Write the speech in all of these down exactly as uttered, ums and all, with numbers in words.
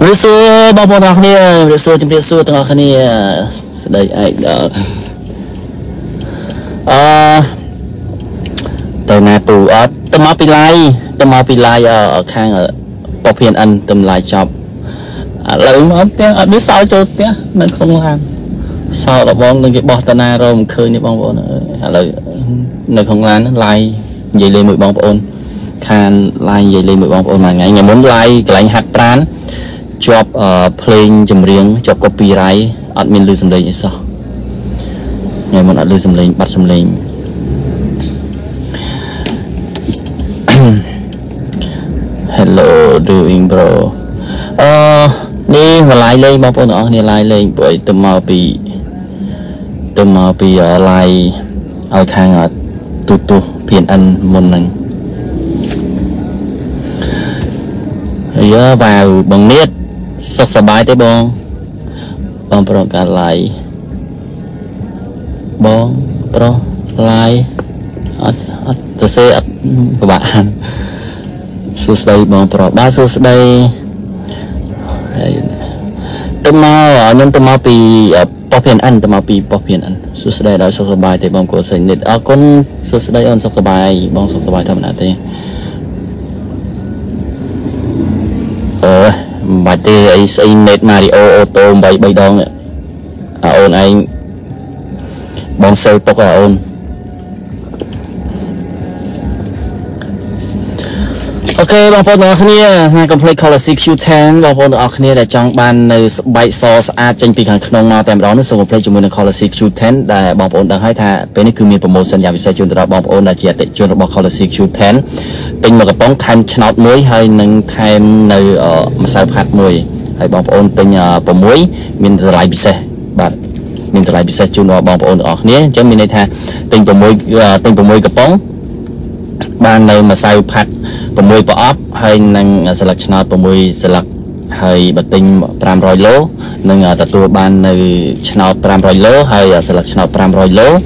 bây giờ bao nhiêu tháng này bây giờ chúng bây giờ từng tháng này đây ai đó à từ nay từ ở từ mà pilai từ mà pilai ở khang ở bảo hiền ăn từ lại chọc lại nó tiếng ở biết sao cho tiếng mình không làm sao là bong đừng cái bọt từ nay rồi khơi như bong bón lại nơi không làm lại vậy lên mười bong bón khang lại vậy lên mười bong bón mà ngày ngày muốn lại cái lại hạt trán job playing chấm riêng job copyright admin lưu dùm lên sao ngày mình đã lưu dùm lên bắt dùm lên hello doing bro ờ đi mà lại lên bao nhiêu nữa đi lại lên bởi từ màu bị từ màu bị ở lại ở khang ở tụt tụt phiền ăn một lần rồi vào bằng miết sắp sắp bài tới bông bông bông cả lại bông bông lại tôi sẽ các bạn xuống đây bông bông ba xuống đây tôi mau nhưng tôi mau bị bỏ phiền ăn tôi mau bị bỏ phiền ăn xuống đây đã sắp sắp bài tới bông của sinh nhật à con xuống đây ăn sắp sắp bài bông sắp sắp bài thầm là thế ờ mà tê ấy xây nét Mario ô tô bay bay đón à ôn anh bóng sâu tóc à ôn ok bóng phôn ở khnia ngay complete color xê quy mười bóng phôn ở khnia để trong ban nơi bay so sát tranh tì khẳng nông màu tèm đó nó xong complete cho mùi nâng color xê quy mười để bóng phôn đang hãy thả bên này cứ miền promotion nhà vì xe chuyên bóng phôn là chia tệ chuyên bóng color xê quy mười tình mà cái bóng time channel mới hay nâng thêm nơi ở sao phát mùi hay bóng phôn tình bóng muối mình lại bị xe bạn mình lại bị xe chuyên bóng phôn ở khnia chứ mình này thả tình bóng muối tình bóng muối cái bóng ban nơi mà sao phát mùi bỏ áp hay nâng xe lạc channel bóng mùi xe lạc hay bật tinh pram roi lố nâng tà tùa ban nơi channel pram roi lố hay xe lạc channel pram roi lố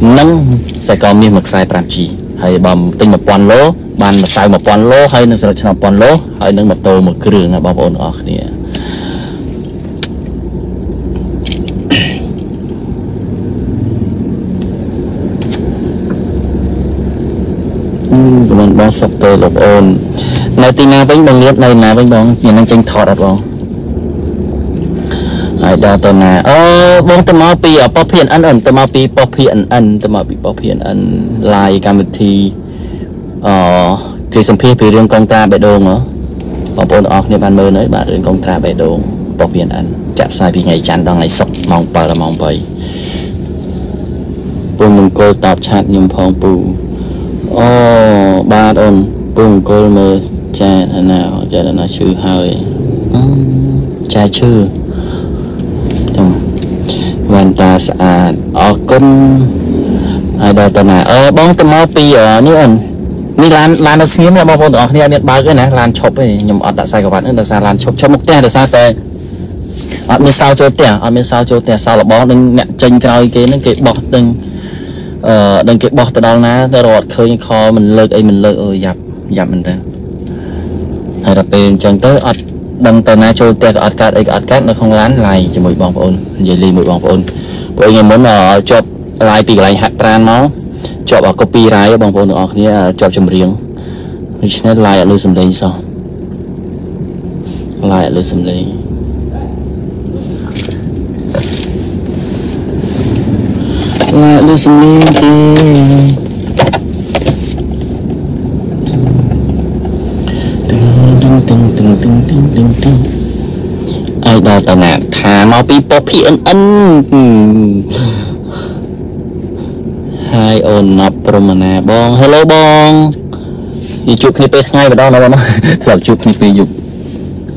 nâng sẽ có miếng mực sai pram chi hay bằng tinh một quan lố ban mà sai một quan lố hay nâng xe lạc channel quan lố hay nâng một tô một cửa ngà bóng ổn ọc nè mình bóng sắp tới lộp ôn này tí nào bánh bóng liếp này nào bánh bóng nhìn anh chanh thọt ạ bóng lại đó tôi nè ơ bóng tầm màu bì ở bóp hiện ăn ẩn tầm màu bì bóp hiện ăn tầm màu bì bóp hiện ăn lại cả một thì ờ thì xâm phí phí riêng công ta bẻ đồn á bóng bóng ọc nếu bạn mơ nấy bạn riêng công ta bẻ đồn bóp hiện ăn chạp sai vì ngày chán đang lấy sọc mong bà là mong bầy bông mừng cô tạp chát nhưng phong bù ô ba đồn bùng cô mơ cha nào cha là nó chư hơi cha chư văn ta sạch ở con ai đó tên là ơ bóng tầm mô bì ở ní ẩn ní lan lan nó xíu mà bóng tầm ní biết bao cái này lan chộp ấy nhưng mà đã sai các bạn nữa là sao lan chộp cho một tên là sao tên ở bên sau chỗ tẻ ở bên sau chỗ tẻ sau là bóng đừng nẹn chênh cao cái nó cái bọt đừng ờ đừng cái bọt từ đó ná ta rọt khơi kho mình lợt ấy mình lợt ơi dập dập mình ra hay là bên chân tới ọt đăng tờ na cho tè ọt cát ấy ọt cát nó không lán lại cho mùi bóng phôn vậy liền mùi bóng phôn bởi vì muốn là chọp lại bị lại hạt tran máu chọp ở copy lại bóng phôn ở kia chọp chùm riêng nên lại ở lưu dùm lên sao lại lấy xâm lý lại lấy xâm lý đi ai đó tao nè thả máu pi po pi ân ân hai ôn nạp promana bong hello bong đi chụp nếp ngay vào đó nó bong sập chụp nếp dục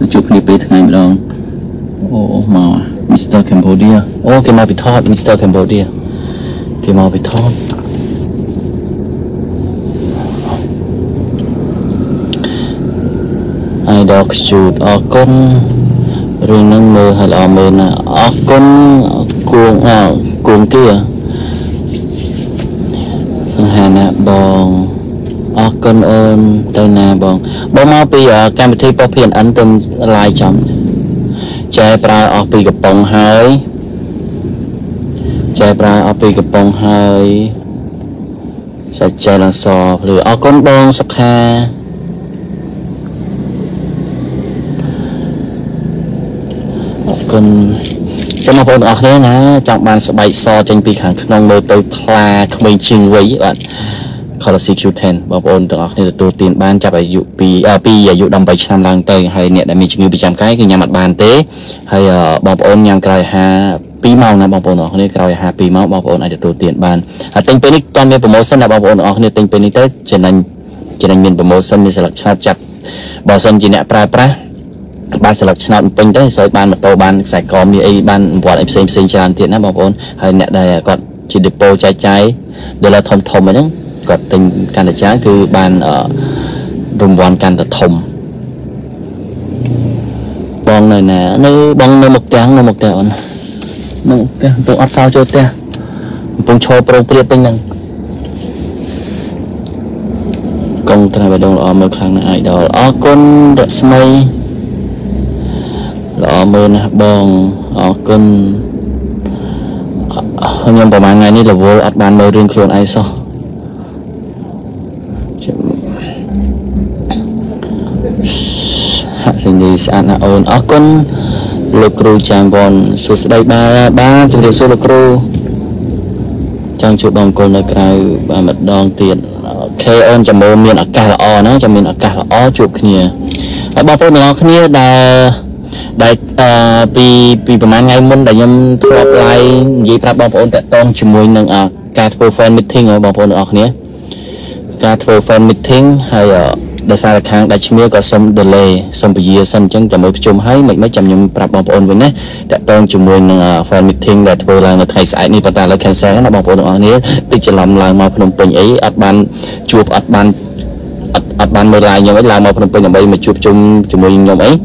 chụp nếp ngay vào đó oh màu Mister Cambodia oh cái màu bị thọt Mister Cambodia cái màu bị thọt ai đó chụp ở con rồi nâng mơ hay là mơ nè ở con cuồng à cuồng kia phương hà nè bòn ở con ôm tây nè bòn bóng mau bây giờ cam thi bóng phiền ảnh tâm lại chậm chạy bà ở bì gặp bóng hơi chạy bà ở bì gặp bóng hơi sạch chạy là sọ rồi ở con bóng sắp ha con cho nó còn ở đây nè trong bàn sập bay so trên pi kháng nông mơ tới pha mình chừng với bạn còn là six to ten bảo ôn từ ở đây đầu tiên ban chấp phải dụ pi pi dụ đồng bảy trăm lang tây hay nè đã mình chừng như bị chạm cái cái nhà mặt bàn tế hay bảo ôn nhang cài hà pi màu nè bảo ôn ở đây cài hà pi màu bảo ôn ở đây đầu tiên ban tính penic toàn miền promotion là bảo ôn ở đây tính penic tới trên anh trên anh miền promotion mình sẽ lập chặt chặt bảo sân chỉ nè pra pra ban sập chăn pin đấy rồi ban mặt to ban sài gòn như ấy ban vọt em xem xem chăn thiệt lắm bà con hay nè đây còn chỉ được bôi trái trái đều là thòng thòng ấy đó còn tình can để trái cứ ban ở vùng vòn can để thòng bong này nè nơi bong nơi một tiếng nơi một đèo một tiếng tôi ăn sao cho tiếng tôi cho bông bia tinh năng công thay về đông ở mưa khang này đó ở con đất sấy đó mơn bong ở cơn nhưng mà mấy ngày nay là vô ăn bàn mơ riêng luôn ai sao xin đi ăn ôn ở cơn lục rù chàng bòn số đây ba ba chủ đề số lục rù chàng chụp bằng cồn ở cái bà mặt đòn tiền kê ôn chạm mơ miền ở cả là o nữa chạm miền ở cả là o chụp kia ở bao phút nó kia là đại vì vì bữa nay ngày mùng đại nhâm thu họp lại gì các bạn ôn tập toàn chỉ muốn năng à các fan meeting ở bạn ôn ở này các fan meeting hay ở đại sa đặc hàng đại chỉ mới có xong delay xong bây giờ xong chẳng chậm mới chôm hay mình mới chậm nhưng các bạn ôn với này tập toàn chỉ muốn năng fan meeting đại thôi là ngày sai này bắt đầu là cancel các bạn ôn ở này tự chỉ làm lại mà phần bình ấy ắt ban chụp ắt ban ắt ban mới lại nhưng ấy làm mà phần bình là bây mà chụp chôm chỉ muốn nhưng ấy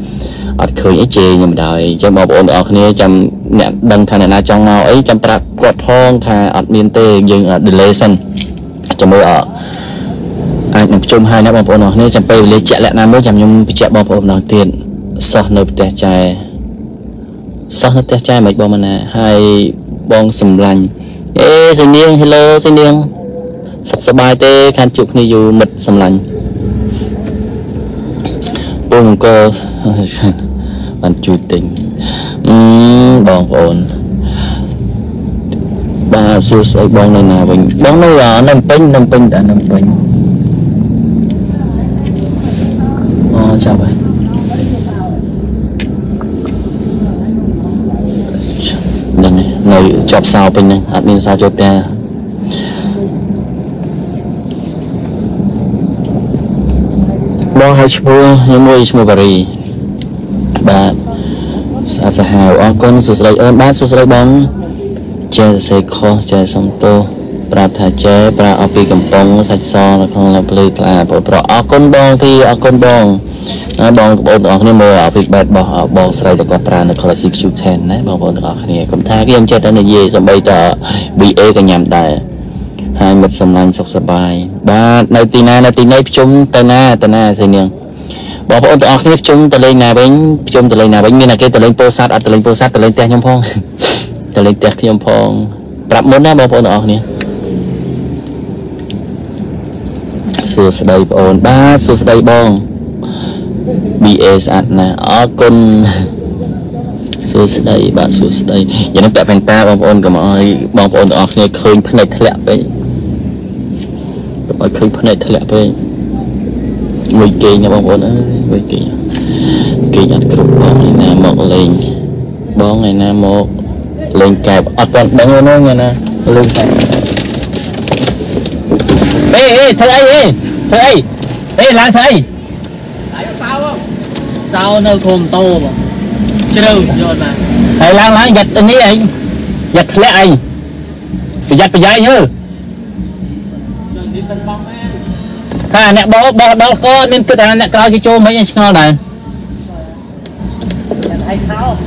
ở khởi chế nhưng mà đời cho bảo ôn ở kia chăm nhận đăng thằng này là trong nào ấy chăm đặt quạt thong thà ở miền tây dừng ở delay sân chăm mưa ở anh làm chung hai năm bảo ôn ở kia chăm pay lấy chạy lại nam mới chăm nhung chạy bảo ôn đầu tiên sau nơi tè chai sau nơi tè chai mấy bom mà nè hai bom sầm lành ê sinh niên hello sinh niên sắp sắp bài tê khăn chụp này dù mật sầm lành bông cơ bạn chủ tình bong ổn ba số ấy bong này là mình bong này là nằm pin nằm pin đã nằm pin oh chào bạn đây này ngồi chọc sao pin này admin sao cho ta bong hai chua nhưng môi chua bà rì bạn sao sao hào ở con số sợi ơn bát số sợi bóng che sợi kho che sông tô bà thà che bà ở bì cầm bông sạch so là con là blue là bộ bà ở con bông thì ở con bông nó bông bông ở nơi mưa ở việc bẹt bỏ bông sợi được con bà nó còn là six chục sen đấy bông bông ở này cũng tha cái em che đó là gì rồi bây giờ bị ê cái nhầm đại hai mật sầm lanh sọc sờ bài ba nơi tì na nơi tì nấy chúng tờ na tờ na xây nương bảo bọn tôi học tiếp chúng tờ lên nà bánh chúng tờ lên nà bánh như là cái tờ lên posat à tờ lên posat tờ lên tè nhom phong tờ lên tè nhom phong tập muốn á bảo bọn tôi học nè sửa sờ đây bọn ba sửa sờ đây bong bia sạch nè ở con suốt đây bạn suốt đây giờ nó tẹt ta bom ôn cả mọi bom ôn ở này khơi này thẹn đấy mọi khơi này thẹn đấy người kia nha bom ôn đấy người kia kia nhặt cục bom này nè một lên bom này nè một lên cài ở con đang nói nghe nè lên cài ê thầy ê thầy ê là thầy sao không sao nơi khom to mà chưa rồi mà thầy lang lang giật anh ấy anh giật lẽ anh phải giật phải dây chứ ha nè bó bó bó con nên cứ thằng nè coi cái chỗ mấy anh ngon này thầy sao